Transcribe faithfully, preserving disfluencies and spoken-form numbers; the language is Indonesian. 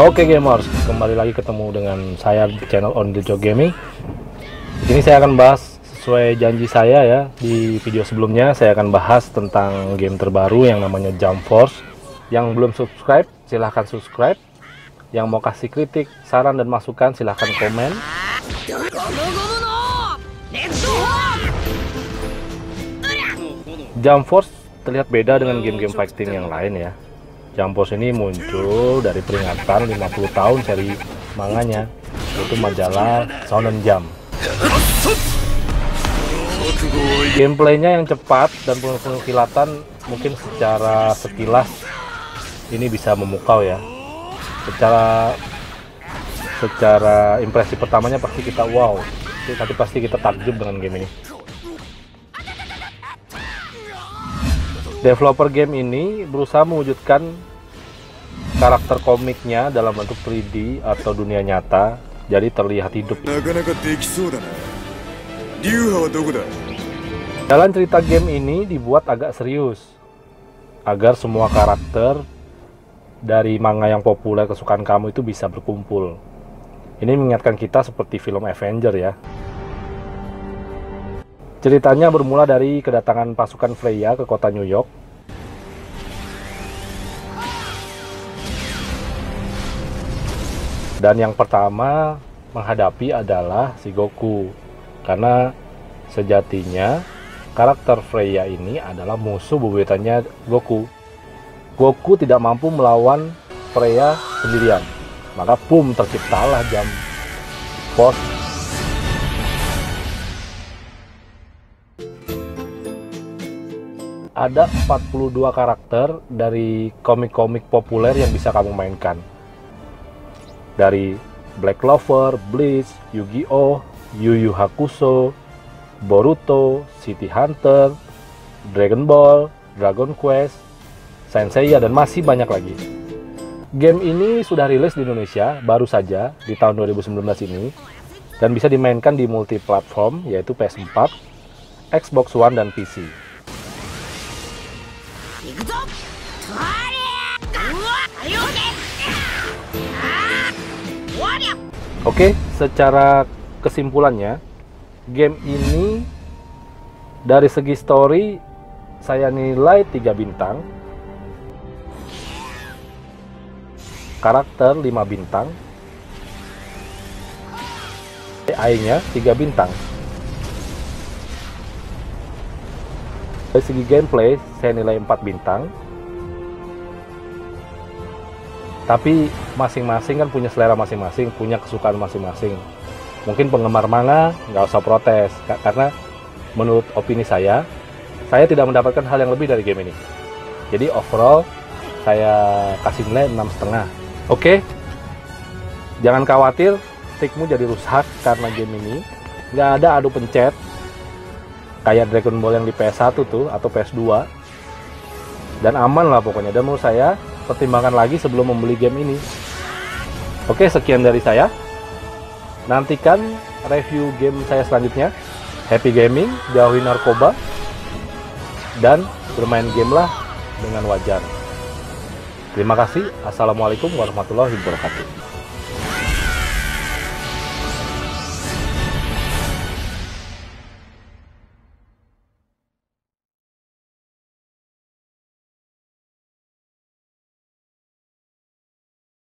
Oke gamers, kembali lagi ketemu dengan saya di channel On The Jok Gaming. Ini saya akan bahas sesuai janji saya ya, di video sebelumnya saya akan bahas tentang game terbaru yang namanya Jump Force. Yang belum subscribe silahkan subscribe, yang mau kasih kritik, saran dan masukan silahkan komen. Jump Force terlihat beda dengan game-game fighting yang lain ya. Jump Force ini muncul dari peringatan lima puluh tahun seri manganya, yaitu majalah Shonen Jump. Gameplaynya yang cepat dan penuh kilatan, mungkin secara sekilas ini bisa memukau ya. Secara secara impresi pertamanya pasti kita wow, tapi pasti kita takjub dengan game ini. Developer game ini berusaha mewujudkan karakter komiknya dalam bentuk tiga D atau dunia nyata, jadi terlihat hidup. Jalan cerita game ini dibuat agak serius, agar semua karakter dari manga yang populer kesukaan kamu itu bisa berkumpul. Ini mengingatkan kita seperti film Avenger ya. Ceritanya bermula dari kedatangan pasukan Freya ke kota New York. Dan yang pertama menghadapi adalah si Goku. Karena sejatinya karakter Freya ini adalah musuh bebuyutannya Goku. Goku tidak mampu melawan Freya sendirian. Maka boom, terciptalah Jump Force. Ada empat puluh dua karakter dari komik-komik populer yang bisa kamu mainkan. Dari Black Clover, Blitz, Yu-Gi-Oh, Yu Yu Hakusho, Boruto, City Hunter, Dragon Ball, Dragon Quest, Senseiya, dan masih banyak lagi. Game ini sudah rilis di Indonesia baru saja di tahun dua ribu sembilan belas ini dan bisa dimainkan di multi platform yaitu P S empat, Xbox One, dan P C. Oke, secara kesimpulannya, game ini dari segi story saya nilai tiga bintang, karakter lima bintang, A I-nya tiga bintang. Dari segi gameplay saya nilai empat bintang. Tapi masing-masing kan punya selera masing-masing, punya kesukaan masing-masing. Mungkin penggemar manga nggak usah protes, karena menurut opini saya, saya tidak mendapatkan hal yang lebih dari game ini. Jadi overall saya kasih nilai enam koma lima. Oke, jangan khawatir stickmu jadi rusak karena game ini. Nggak ada adu pencet kayak Dragon Ball yang di P S satu tuh atau P S dua, dan aman lah pokoknya. Dan menurut saya pertimbangkan lagi sebelum membeli game ini. Oke, sekian dari saya, nantikan review game saya selanjutnya. Happy gaming, jauhi narkoba, dan bermain game lah dengan wajar. Terima kasih. Assalamualaikum warahmatullahi wabarakatuh.